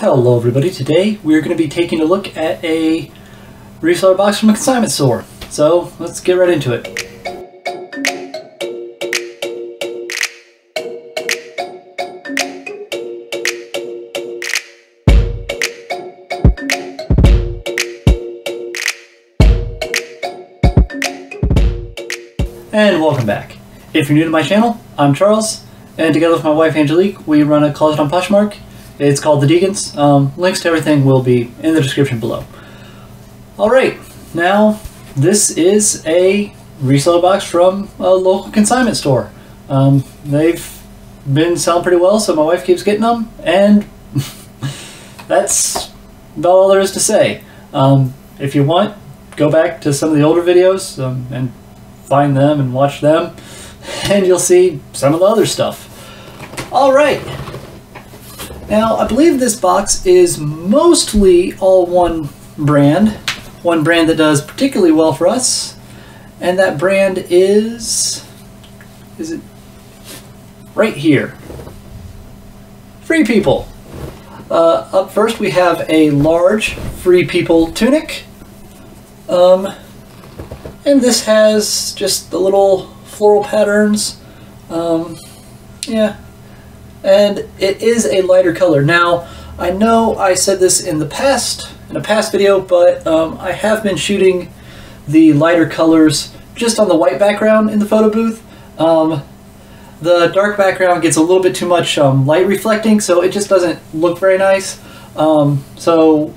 Hello everybody, today we're going to be taking a look at a reseller box from a consignment store. So let's get right into it. And welcome back. If you're new to my channel, I'm Charles, and together with my wife Angelique, we run a closet on Poshmark. It's called The Deacons. Links to everything will be in the description below. Alright, now this is a reseller box from a local consignment store. They've been selling pretty well, so my wife keeps getting them, and that's about all there is to say. If you want, go back to some of the older videos and find them and watch them, and you'll see some of the other stuff. Alright! Now, I believe this box is mostly all one brand that does particularly well for us, and that brand is it right here? Free People. Up first we have a large Free People tunic, and this has just the little floral patterns, and it is a lighter color. Now, I know I said this in a past video, but I have been shooting the lighter colors just on the white background in the photo booth. The dark background gets a little bit too much light reflecting, so it just doesn't look very nice. So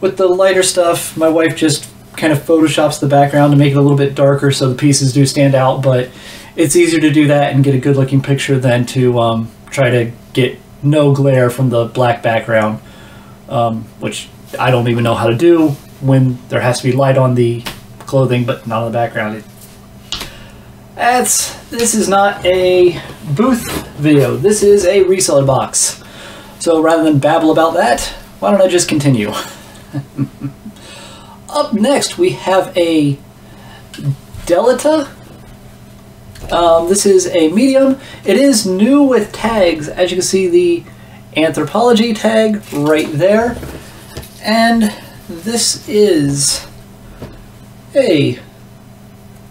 with the lighter stuff, my wife just kind of photoshops the background to make it a little bit darker so the pieces do stand out, but it's easier to do that and get a good looking picture than to try to get no glare from the black background, which I don't even know how to do when there has to be light on the clothing but not on the background. This is not a booth video, this is a reseller box. So rather than babble about that, why don't I just continue? Up next we have a Deleta. This is a medium. It is new with tags. As you can see, the anthropology tag right there. And this is a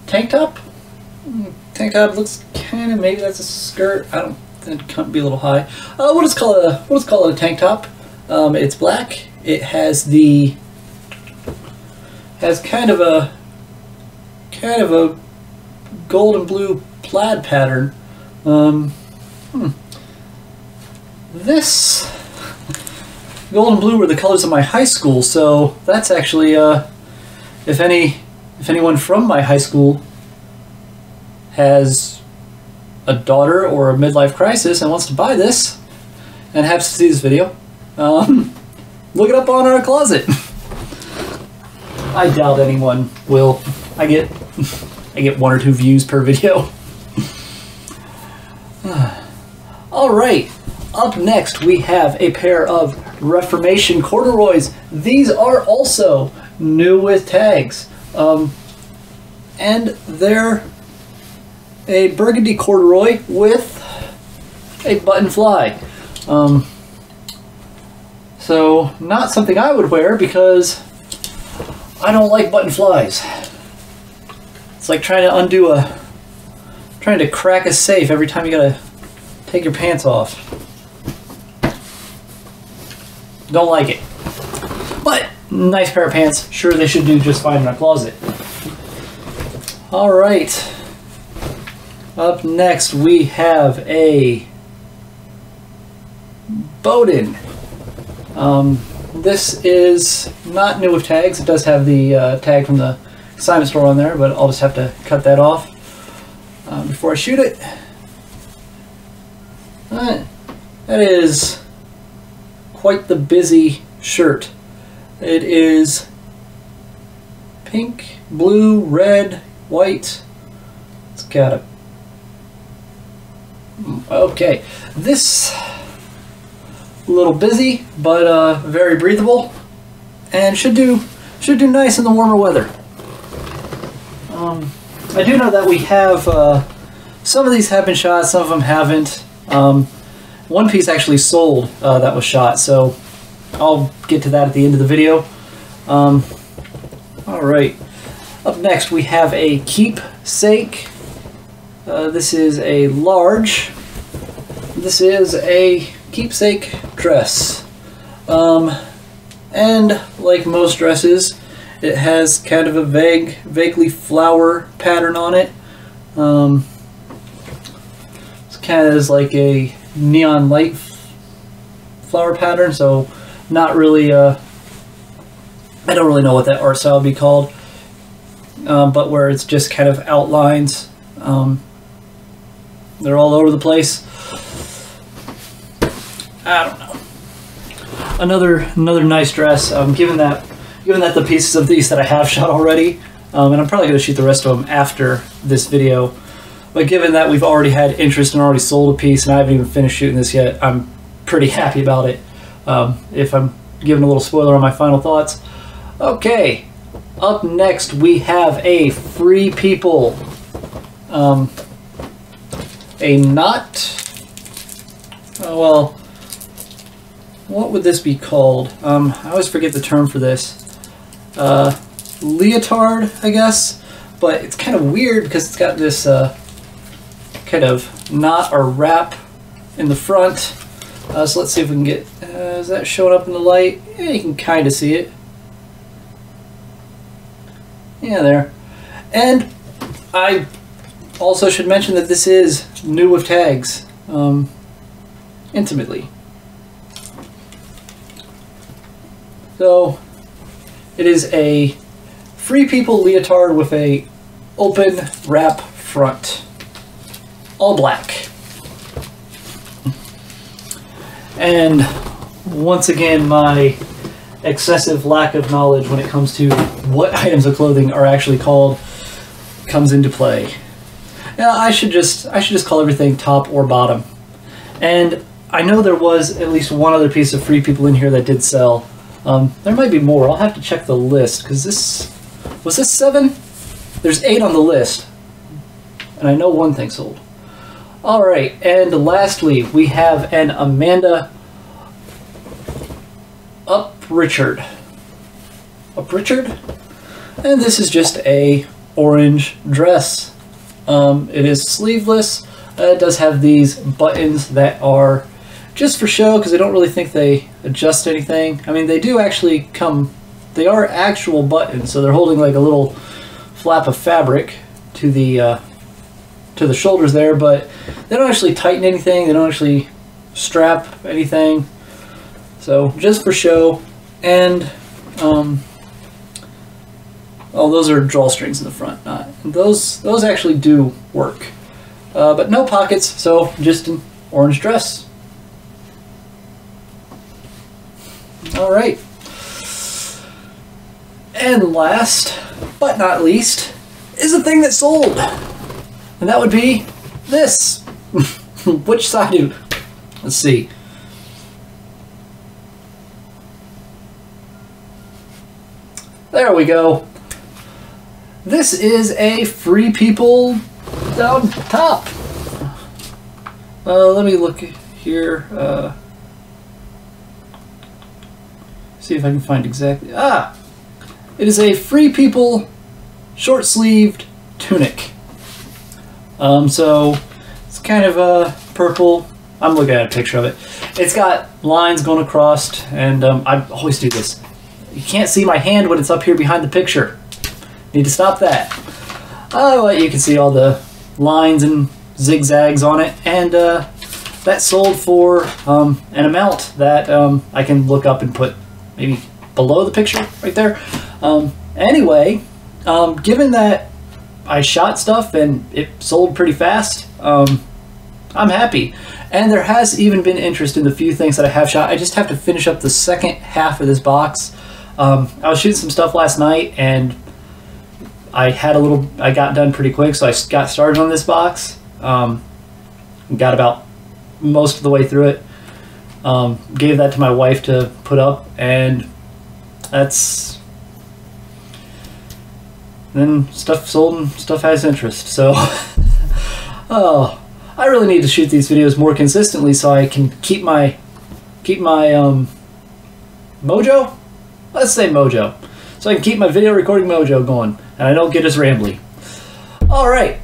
tank top. Tank top looks kind of, maybe that's a skirt. I don't think it can be a little high. We'll just call it a tank top. It's black. It has the kind of a gold and blue plaid pattern. This gold and blue were the colors of my high school, so that's actually if anyone from my high school has a daughter or a midlife crisis and wants to buy this and happens to see this video, look it up on our closet. I doubt anyone will. I get one or two views per video. Alright, up next we have a pair of Reformation corduroys. These are also new with tags. And they're a burgundy corduroy with a button fly. So not something I would wear because I don't like button flies. It's like trying to crack a safe every time you gotta take your pants off. Don't like it. But nice pair of pants. Sure, they should do just fine in my closet. All right. Up next we have a Boden. This is not new with tags. It does have the tag from the Simon store on there, but I'll just have to cut that off before I shoot it. That is quite the busy shirt. It is pink, blue, red, white. It's got a... Okay, this a little busy, but very breathable, and should do nice in the warmer weather. I do know that we have, some of these have been shot, some of them haven't. One piece actually sold that was shot, so I'll get to that at the end of the video. Alright, up next we have a keepsake. This is a large. This is a keepsake dress. And like most dresses, it has kind of a vaguely flower pattern on it. It's kind of as like a neon light flower pattern, so not really, I don't really know what that art style would be called, but where it's just kind of outlines. They're all over the place. I don't know. Another nice dress. Given that the pieces of these that I have shot already, and I'm probably going to shoot the rest of them after this video, but given that we've already had interest and already sold a piece and I haven't even finished shooting this yet, I'm pretty happy about it. If I'm giving a little spoiler on my final thoughts. Okay, up next we have a Free People. A knot. Oh, well, what would this be called? I always forget the term for this. Leotard, I guess, but it's kind of weird because it's got this kind of knot or wrap in the front. So let's see if we can get, is that showing up in the light? Yeah, you can kind of see it. Yeah, there. And I also should mention that this is new with tags, intimately. So it is a Free People leotard with a open wrap front, all black. And once again, my excessive lack of knowledge when it comes to what items of clothing are actually called comes into play. Now, I should just call everything top or bottom. And I know there was at least one other piece of Free People in here that did sell. There might be more. I'll have to check the list, because this... was this 7? There's 8 on the list. And I know one thing sold. Alright, and lastly, we have an Amanda Uprichard. Uprichard? And this is just a orange dress. It is sleeveless. It does have these buttons that are just for show, because I don't really think they adjust anything. I mean, they do actually come, they are actual buttons, so they're holding like a little flap of fabric to the shoulders there, but they don't actually tighten anything, they don't actually strap anything. So, just for show, and, oh, those are drawstrings in the front, not, those actually do work. But no pockets, so just an orange dress. All right, and last but not least is the thing that sold, and that would be this. Which side do? Let's see. There we go. This is a Free People down top. Let me look here. See if I can find exactly. Ah! It is a Free People short-sleeved tunic. So it's kind of a purple. I'm looking at a picture of it. It's got lines going across, and I always do this. You can't see my hand when it's up here behind the picture. Need to stop that. Well, you can see all the lines and zigzags on it, and that sold for an amount that I can look up and put maybe below the picture right there. Anyway, given that I shot stuff and it sold pretty fast, I'm happy. And there has even been interest in the few things that I have shot. I just have to finish up the second half of this box. I was shooting some stuff last night and I got done pretty quick, so I got started on this box. Got about most of the way through it. Gave that to my wife to put up, and that's... then stuff sold and stuff has interest, so... oh, I really need to shoot these videos more consistently so I can keep my mojo? Let's say mojo. So I can keep my video recording mojo going and I don't get as rambly. All right.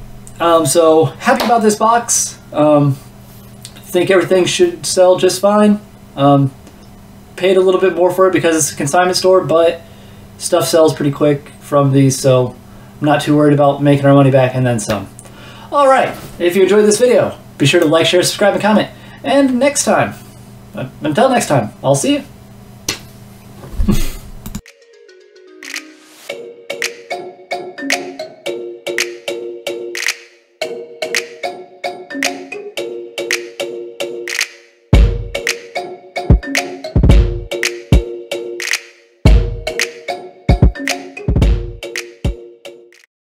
So happy about this box. Think everything should sell just fine. Paid a little bit more for it because it's a consignment store, but stuff sells pretty quick from these, so I'm not too worried about making our money back and then some. All right, if you enjoyed this video, be sure to like, share, subscribe, and comment. And next time, until next time, I'll see you.